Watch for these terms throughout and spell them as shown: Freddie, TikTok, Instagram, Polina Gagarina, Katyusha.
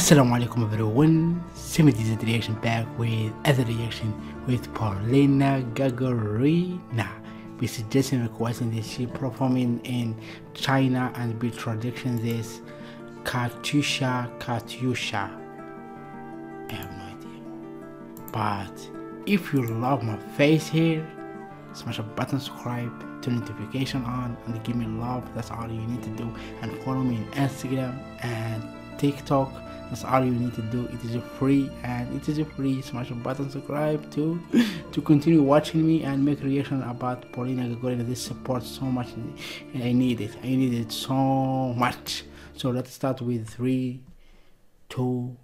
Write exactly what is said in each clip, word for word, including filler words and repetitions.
Assalamu alaikum everyone, Semidized reaction back with other reaction with Polina Gagarina. We suggesting requesting that she performing in China and be traduction this Katyusha Katyusha. I have no idea. But if you love my face here, smash a button, subscribe, turn notification on and give me love. That's all you need to do, and follow me on Instagram and TikTok. That's all you need to do. It is free and it is free. Smash the button, subscribe to to continue watching me and make reaction about Polina Gagarina. This support so much, and I need it. I need it so much. So let's start with three, two,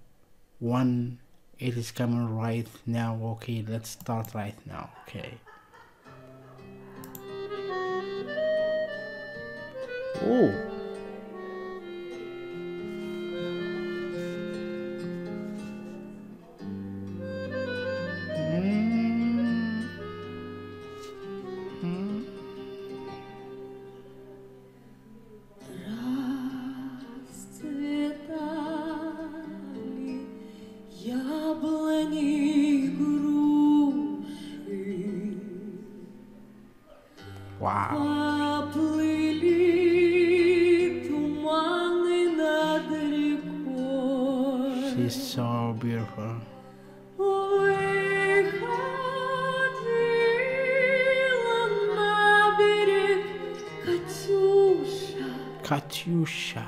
one. It is coming right now. Okay, let's start right now. Okay. Oh. Wow. She's so beautiful. Katyusha.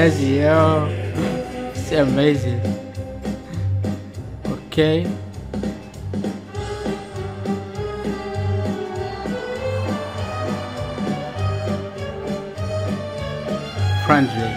Yes, yo, it's amazing. Okay. Friendly. Katyusha,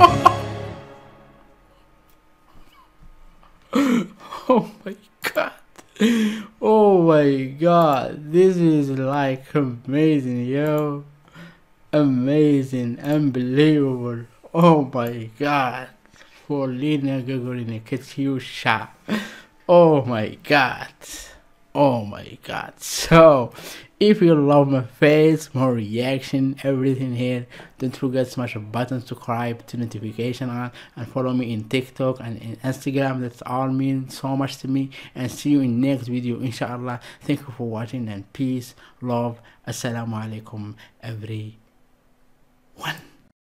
Oh my god. Oh my god. This is like amazing, yo. Amazing. Unbelievable. Oh my god. Polina Gagarina, Katyusha. Oh my god. Oh my god. So, if you love my face, my reaction, everything here, don't forget to smash the button, subscribe, turn notification on, and follow me in TikTok and in Instagram. That's all means so much to me. And see you in next video, inshallah. Thank you for watching and peace, love, assalamu alaikum, everyone.